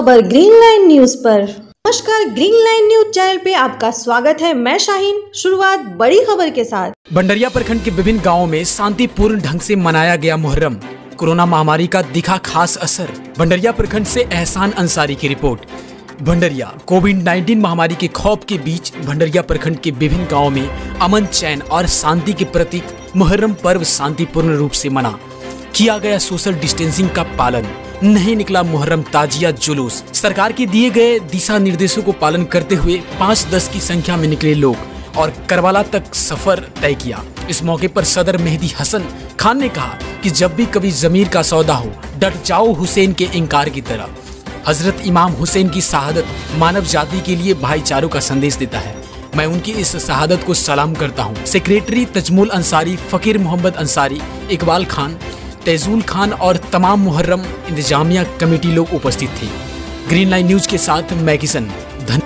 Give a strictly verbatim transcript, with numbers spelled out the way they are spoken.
खबर green line news पर। नमस्कार, ग्रीन लाइन न्यूज चैनल पे आपका स्वागत है। मैं शाहीन। शुरुआत बड़ी खबर के साथ। भंडरिया प्रखंड के विभिन्न गांवों में शांतिपूर्ण ढंग से मनाया गया मुहर्रम। कोरोना महामारी का दिखा खास असर। भंडरिया प्रखंड से एहसान अंसारी की रिपोर्ट। भंडरिया। कोविड नाइन्टीन महामारी के खौफ के बीच भंडरिया प्रखंड के विभिन्न गाँव में अमन, चैन और शांति के प्रतीक मुहर्रम पर्व शांतिपूर्ण रूप से मना। किया गया सोशल डिस्टेंसिंग का पालन। नहीं निकला मुहर्रम ताजिया जुलूस। सरकार के दिए गए दिशा निर्देशों को पालन करते हुए पाँच दस की संख्या में निकले लोग और कर्बला तक सफर तय किया। इस मौके पर सदर मेहदी हसन खान ने कहा कि जब भी कभी जमीर का सौदा हो, डट जाओ हुसैन के इंकार की तरह। हजरत इमाम हुसैन की शहादत मानव जाति के लिए भाईचारों का संदेश देता है। मैं उनकी इस शहादत को सलाम करता हूँ। सेक्रेटरी तजमुल अंसारी, फकीर मोहम्मद अंसारी, इकबाल खान, तैजुल खान और तमाम मुहर्रम इंतजामिया कमेटी लोग उपस्थित थे। ग्रीन लाइन न्यूज के साथ मैं किशन।